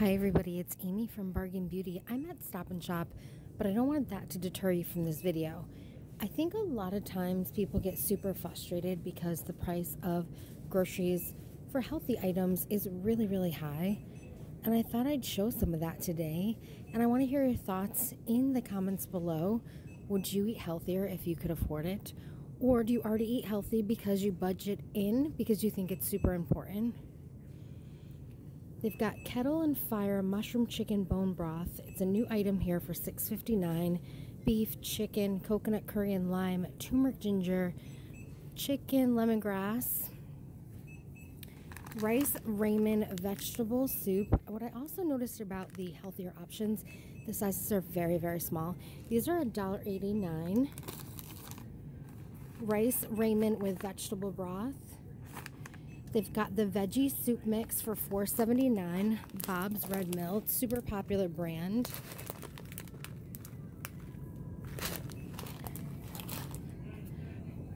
Hi everybody, it's Amy from Bargain Beauty. I'm at Stop and Shop, but I don't want that to deter you from this video. I think a lot of times people get super frustrated because the price of groceries for healthy items is really, really high. And I thought I'd show some of that today. And I want to hear your thoughts in the comments below. Would you eat healthier if you could afford it? Or do you already eat healthy because you budget in because you think it's super important? They've got Kettle and Fire Mushroom Chicken Bone Broth. It's a new item here for $6.59. Beef, chicken, coconut curry and lime, turmeric ginger, chicken, lemongrass, rice ramen vegetable soup. What I also noticed about the healthier options, the sizes are very, very small. These are $1.89. Rice ramen with vegetable broth. They've got the veggie soup mix for $4.79, Bob's Red Mill. It's a super popular brand.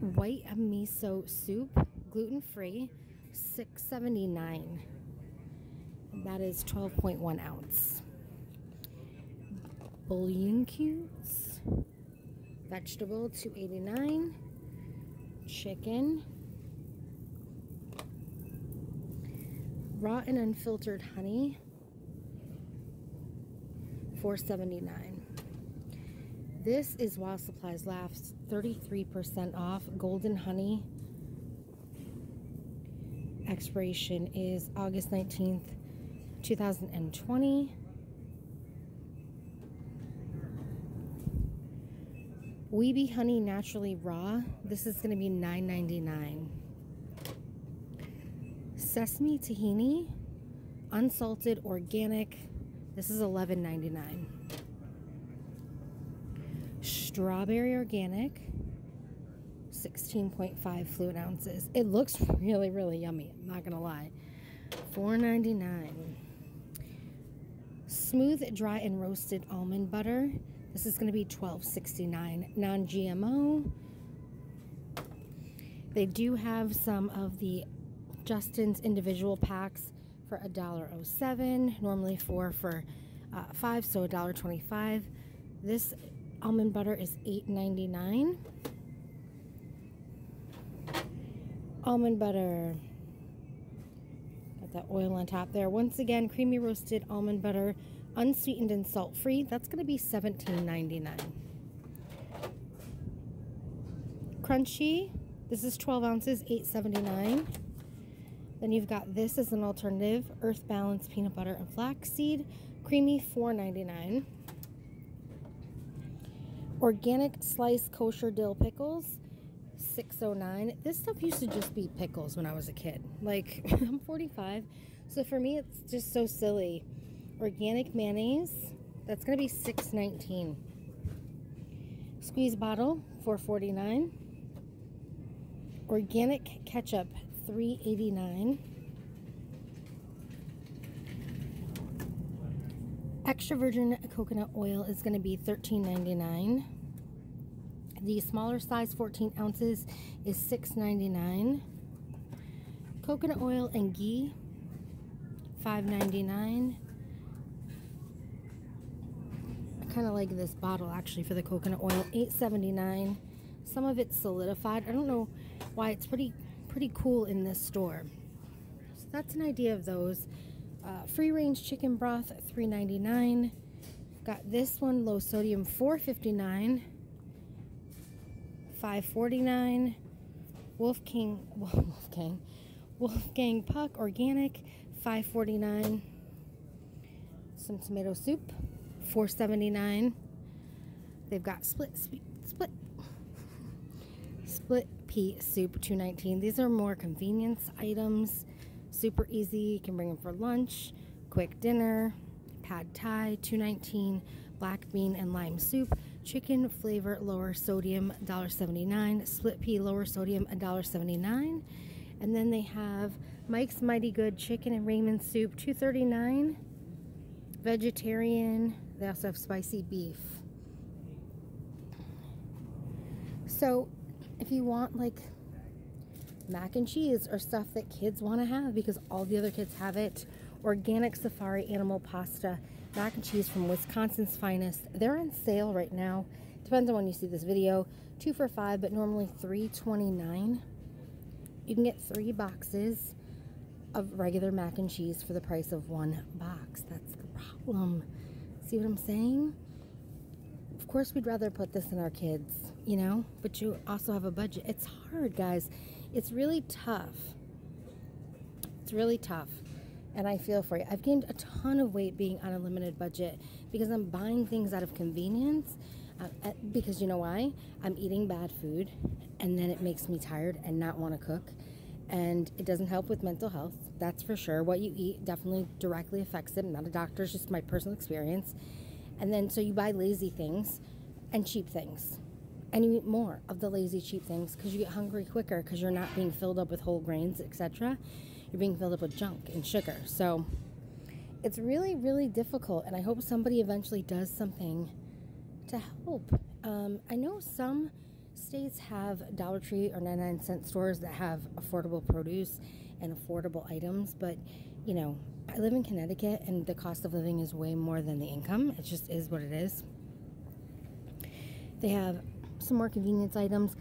White miso soup, gluten-free, $6.79. That is 12.1 ounce. Bouillon cubes, vegetable, $2.89. Chicken. Raw and unfiltered honey, $4.79. This is Wild Supplies Laughs, 33% off, golden honey. Expiration is August 19th, 2020. Weeby honey naturally raw. This is going to be $9.99. Sesame tahini, unsalted, organic. This is $11.99. Strawberry organic, 16.5 fluid ounces. It looks really, really yummy, I'm not gonna lie. $4.99. Smooth, dry, and roasted almond butter. This is gonna be $12.69. Non-GMO. They do have some of the Justin's individual packs for $1.07, normally four for $5, so $1.25. This almond butter is $8.99. Almond butter, got that oil on top there. Once again, creamy roasted almond butter, unsweetened and salt-free. That's gonna be $17.99. Crunchy, this is 12 ounces, $8.79. Then you've got this as an alternative, Earth Balance peanut butter and flaxseed, creamy, $4.99. Organic sliced kosher dill pickles, $6.09. This stuff used to just be pickles when I was a kid. Like, I'm 45, so for me it's just so silly. Organic mayonnaise, that's going to be $6.19. Squeeze bottle, $4.49. Organic ketchup, $3.89. Extra virgin coconut oil is going to be $13.99. The smaller size, 14 ounces, is $6.99. Coconut oil and ghee, $5.99. I kind of like this bottle actually for the coconut oil, $8.79. Some of it's solidified. I don't know why, it's pretty cool in this store. So that's an idea of those. Free range chicken broth, $3.99. Got this one, low sodium, $4.59. $5.49. Wolfgang Puck organic, $5.49. Some tomato soup, $4.79. They've got split pea soup, $2.19. These are more convenience items, super easy. You can bring them for lunch, quick dinner. Pad Thai, $2.19. Black bean and lime soup, chicken flavor, lower sodium, $1.79. Split pea, lower sodium, $1.79. And then they have Mike's Mighty Good chicken and ramen soup, $2.39. Vegetarian. They also have spicy beef. So if you want like mac and cheese or stuff that kids want to have because all the other kids have it, organic safari animal pasta, mac and cheese from Wisconsin's Finest. They're on sale right now. Depends on when you see this video. 2 for $5, but normally $3.29. You can get 3 boxes of regular mac and cheese for the price of 1 box. That's the problem. See what I'm saying? Of course we'd rather put this in our kids, you know, but you also have a budget. It's hard, guys. It's really tough. It's really tough, and I feel for you. I've gained a ton of weight being on a limited budget because I'm buying things out of convenience, because you know why? I'm eating bad food, and then it makes me tired and not want to cook, and it doesn't help with mental health, that's for sure. What you eat definitely directly affects it. I'm not a doctor, it's just my personal experience. And then so you buy lazy things and cheap things, and you eat more of the lazy cheap things because you get hungry quicker because you're not being filled up with whole grains, etc. You're being filled up with junk and sugar. So it's really, really difficult, and I hope somebody eventually does something to help. I know some states have Dollar Tree or 99-cent stores that have affordable produce and affordable items, but you know, I live in Connecticut and the cost of living is way more than the income. It just is what it is. They have some more convenience items.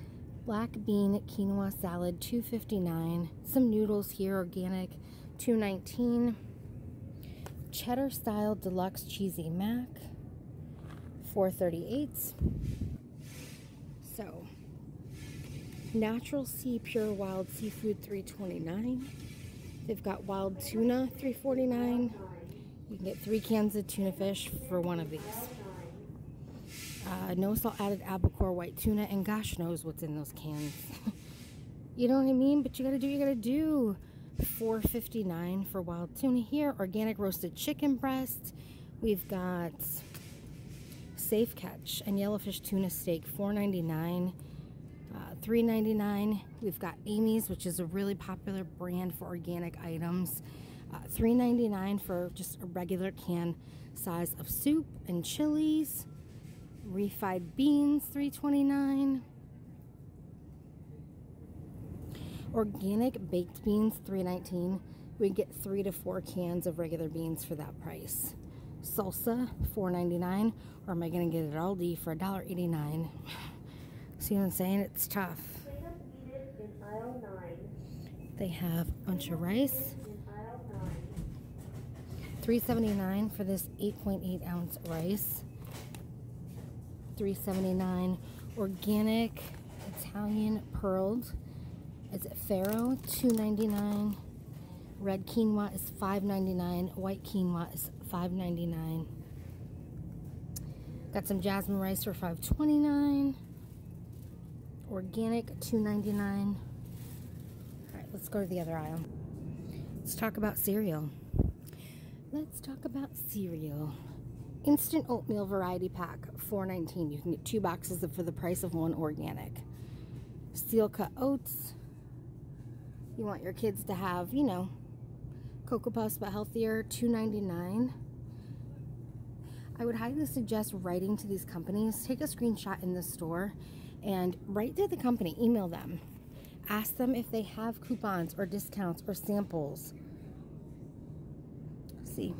Black bean quinoa salad, $2.59. Some noodles here, organic, $2.19. Cheddar style deluxe cheesy mac, $4.38. So, natural sea pure wild seafood, $3.29. They've got wild tuna, $3.49. You can get 3 cans of tuna fish for 1 of these. No salt added albacore white tuna, and gosh knows what's in those cans. You know what I mean? But you gotta do what you gotta do. $4.59 for wild tuna here. Organic roasted chicken breast. We've got Safe Catch and yellowfish tuna steak, $4.99. $3.99. We've got Amy's, which is a really popular brand for organic items. $3.99 for just a regular can size of soup and chilies. Refried beans, $3.29. Organic baked beans, $3.19. We get 3 to 4 cans of regular beans for that price. Salsa, $4.99. Or am I going to get it at Aldi for $1.89? See what I'm saying? It's tough. They have a bunch of rice. $3.79 for this 8.8 ounce rice. $3.79 organic Italian pearled. Is it farro? $2.99. Red quinoa is $5.99. White quinoa is $5.99. Got some jasmine rice for $5.29. Organic $2.99. All right, let's go to the other aisle. Let's talk about cereal. Let's talk about cereal. Instant oatmeal variety pack, $4.19. You can get 2 boxes for the price of 1 organic. Steel cut oats. You want your kids to have, you know, Cocoa Puffs but healthier, $2.99. I would highly suggest writing to these companies. Take a screenshot in the store and write to the company, email them. Ask them if they have coupons or discounts or samples. Let's see.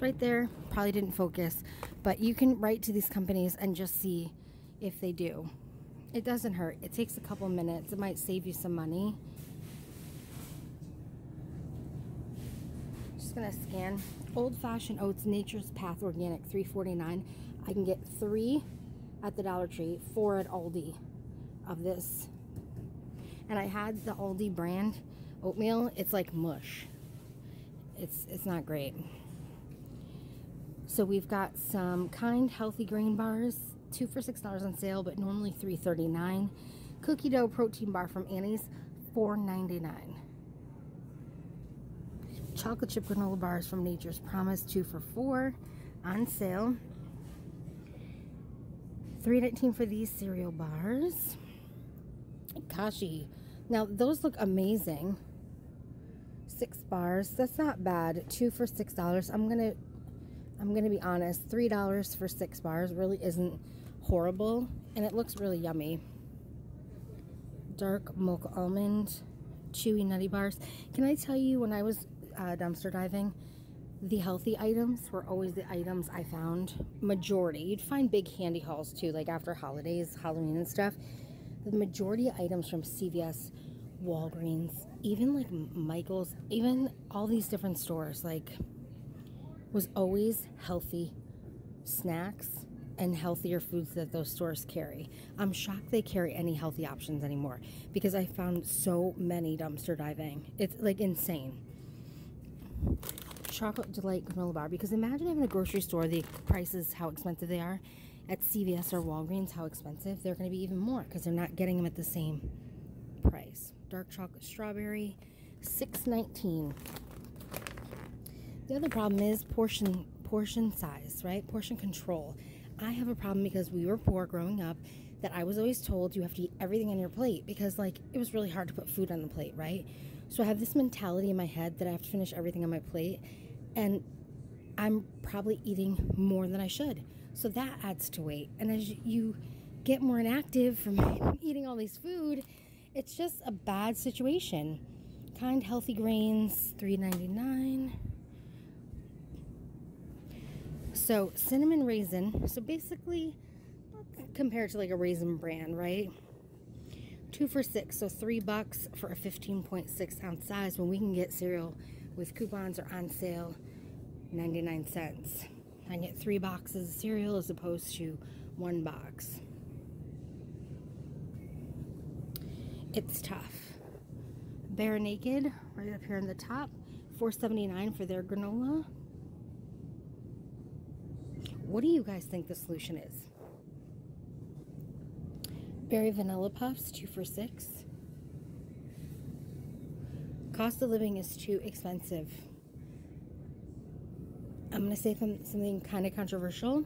Right there, probably didn't focus, but you can write to these companies and just see if they do. It doesn't hurt. It takes a couple minutes. It might save you some money. Just gonna scan. Old-fashioned oats, Nature's Path organic, $3.49. I can get 3 at the Dollar Tree, 4 at Aldi of this. And I had the Aldi brand oatmeal. It's like mush. It's not great. So we've got some Kind healthy grain bars, 2 for $6 on sale, but normally $3.39. Cookie dough protein bar from Annie's, $4.99. Chocolate chip granola bars from Nature's Promise, 2 for $4 on sale. $3.19 for these cereal bars. Kashi. Now those look amazing. 6 bars. That's not bad. 2 for $6. I'm gonna be honest, $3 for 6 bars really isn't horrible, and it looks really yummy. Dark mocha almond, chewy nutty bars. Can I tell you, when I was dumpster diving, the healthy items were always the items I found. Majority. You'd find big handy hauls too, like after holidays, Halloween and stuff. The majority of items from CVS, Walgreens, even like Michael's, even all these different stores, like, was always healthy snacks and healthier foods that those stores carry. I'm shocked they carry any healthy options anymore because I found so many dumpster diving. It's like insane. Chocolate Delight granola bar, because imagine having a grocery store, the prices, how expensive they are. At CVS or Walgreens, how expensive they're going to be even more because they're not getting them at the same price. Dark chocolate strawberry, $6.19. The other problem is portion size, right? Portion control. I have a problem because we were poor growing up that I was always told you have to eat everything on your plate because, like, it was really hard to put food on the plate, right? So I have this mentality in my head that I have to finish everything on my plate, and I'm probably eating more than I should. So that adds to weight. And as you get more inactive from eating all this food, it's just a bad situation. Kind Healthy Grains, $3.99. So cinnamon raisin, so basically compared to like a Raisin Bran, right? 2 for $6, so $3 for a 15.6 ounce size when we can get cereal with coupons or on sale, 99 cents. I get 3 boxes of cereal as opposed to 1 box. It's tough. Bare Naked, right up here on the top, $4.79 for their granola. What do you guys think the solution is? Berry Vanilla Puffs, 2 for $6. Cost of living is too expensive. I'm gonna say something kind of controversial.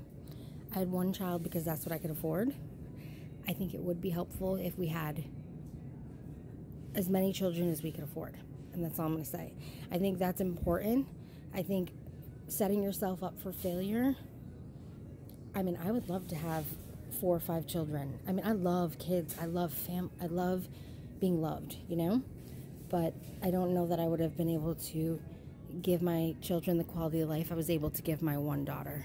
I had 1 child because that's what I could afford. I think it would be helpful if we had as many children as we could afford. And that's all I'm gonna say. I think that's important. I think setting yourself up for failure. I mean, I would love to have 4 or 5 children. I mean, I love kids. I love being loved, you know? But I don't know that I would have been able to give my children the quality of life I was able to give my 1 daughter.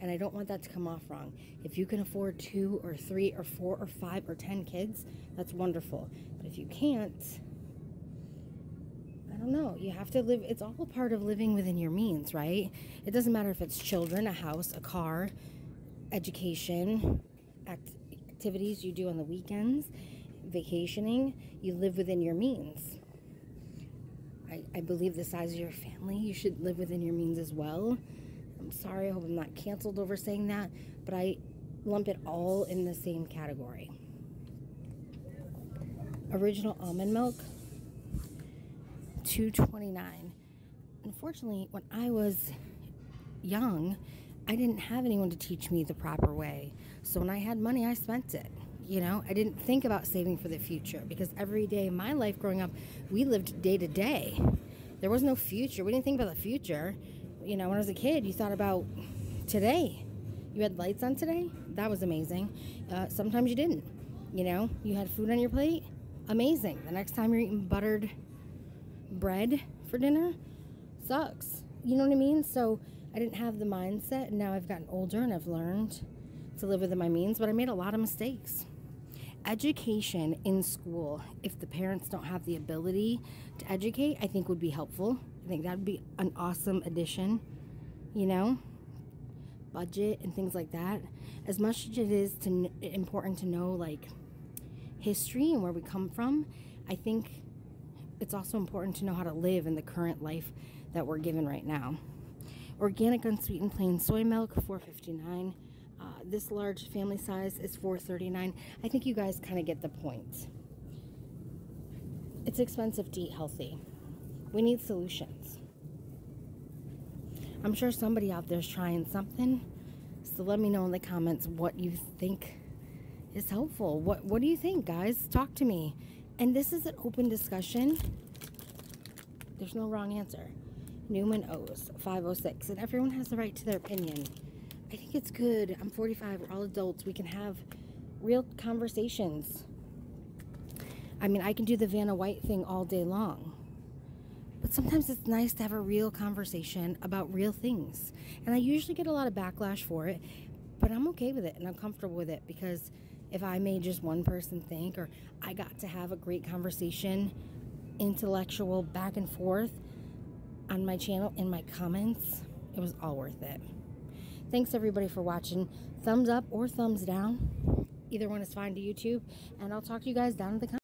And I don't want that to come off wrong. If you can afford 2 or 3 or 4 or 5 or 10 kids, that's wonderful. But if you can't, I don't know. You have to live. It's all part of living within your means, right? It doesn't matter if it's children, a house, a car, education, activities you do on the weekends, vacationing. You live within your means. I believe the size of your family, you should live within your means as well. I'm sorry, I hope I'm not canceled over saying that, but I lump it all in the same category. Original almond milk, $2.29. Unfortunately, when I was young, I didn't have anyone to teach me the proper way. So when I had money, I spent it. You know, I didn't think about saving for the future because every day of my life growing up, we lived day to day. There was no future. We didn't think about the future. You know, when I was a kid, you thought about today. You had lights on today. That was amazing. Sometimes you didn't. You know, you had food on your plate. Amazing. The next time you're eating buttered bread for dinner, sucks. You know what I mean? So I didn't have the mindset, and now I've gotten older and I've learned to live within my means, but I made a lot of mistakes. Education in school, if the parents don't have the ability to educate, I think would be helpful. I think that would be an awesome addition, you know, budget and things like that. As much as it is important to know, like, history and where we come from, I think it's also important to know how to live in the current life that we're given right now. Organic unsweetened plain soy milk, $4.59. This large family size is $4.39. I think you guys kind of get the point. It's expensive to eat healthy. We need solutions. I'm sure somebody out there is trying something. So let me know in the comments what you think is helpful. What do you think, guys? Talk to me. And this is an open discussion. There's no wrong answer. Newman O's, $5.06. And everyone has the right to their opinion. I think it's good. I'm 45. We're all adults. We can have real conversations. I mean, I can do the Vanna White thing all day long. But But sometimes it's nice to have a real conversation about real things. And I usually get a lot of backlash for it, but I'm okay with it and I'm comfortable with it, because if I made just one person think, or I got to have a great conversation, intellectual back and forth on my channel, in my comments, it was all worth it. Thanks everybody for watching. Thumbs up or thumbs down, either one is fine to YouTube, and I'll talk to you guys down in the comments.